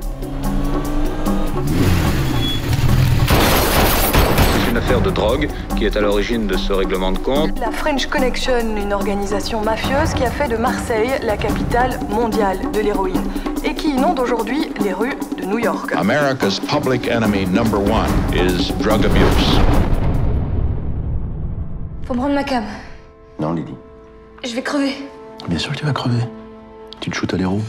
C'est une affaire de drogue qui est à l'origine de ce règlement de compte. La French Connection, une organisation mafieuse qui a fait de Marseille la capitale mondiale de l'héroïne et qui inonde aujourd'hui les rues de New York. America's public enemy number one is drug abuse. Faut me rendre ma cam. Non, Lily. Je vais crever. Bien sûr que tu vas crever. Tu te shootes à l'héros.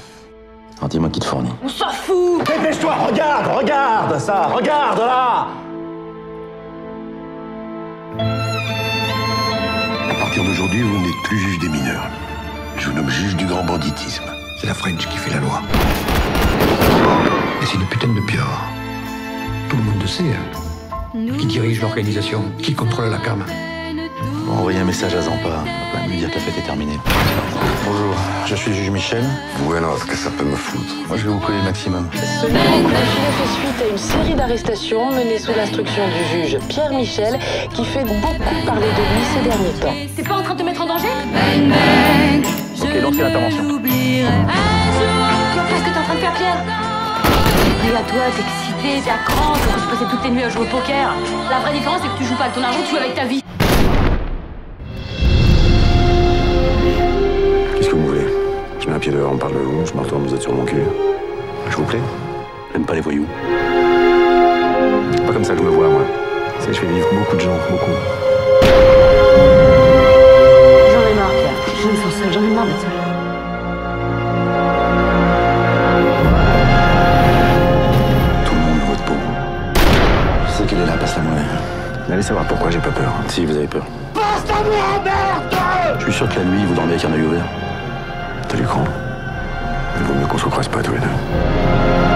Alors dis-moi qui te fournit. On s'en fout! Dépêche-toi, regarde ça! Regarde là! À partir d'aujourd'hui, vous n'êtes plus juge des mineurs. Je vous nomme juge du grand banditisme. C'est la French qui fait la loi. Et c'est une putain de pire. Tout le monde le sait. Hein. Qui dirige l'organisation? Qui contrôle la cam? Envoyez un message à Zampa, lui dire que la fête est terminée. Bonjour, je suis le juge Michel. Voilà ce que ça peut me foutre. Moi, je vais vous coller le maximum. Ce délit mafieux fait suite à une série d'arrestations menées sous l'instruction du juge Pierre Michel, qui fait beaucoup parler de lui ces derniers temps. T'es pas en train de te mettre en danger? Ok, lancez l'intervention. Qu'est-ce que t'es en train de faire, Pierre? Et à toi, t'es excité, t'es à cran, tu peux passer toutes tes nuits à jouer au poker. La vraie différence, c'est que tu joues pas avec ton argent, tu joues avec ta vie. Je mets un pied dehors, on parle de vous, je me retourne, vous êtes sur mon cul. Je vous plais? J'aime pas les voyous. C'est pas comme ça que je me vois, moi. Je fais vivre beaucoup de gens, beaucoup. J'en ai marre, Pierre. Je me sens seule, j'en ai marre d'être seule. Tout le monde vote pour vous. Je sais qu'elle est là, passe la monnaie. Vous allez savoir pourquoi j'ai pas peur. Si, vous avez peur. Passe la monnaie, merde! Je suis sûr que la nuit, vous dormez avec un œil ouvert. T'as du cran. Il vaut mieux qu'on se croise pas tous les deux.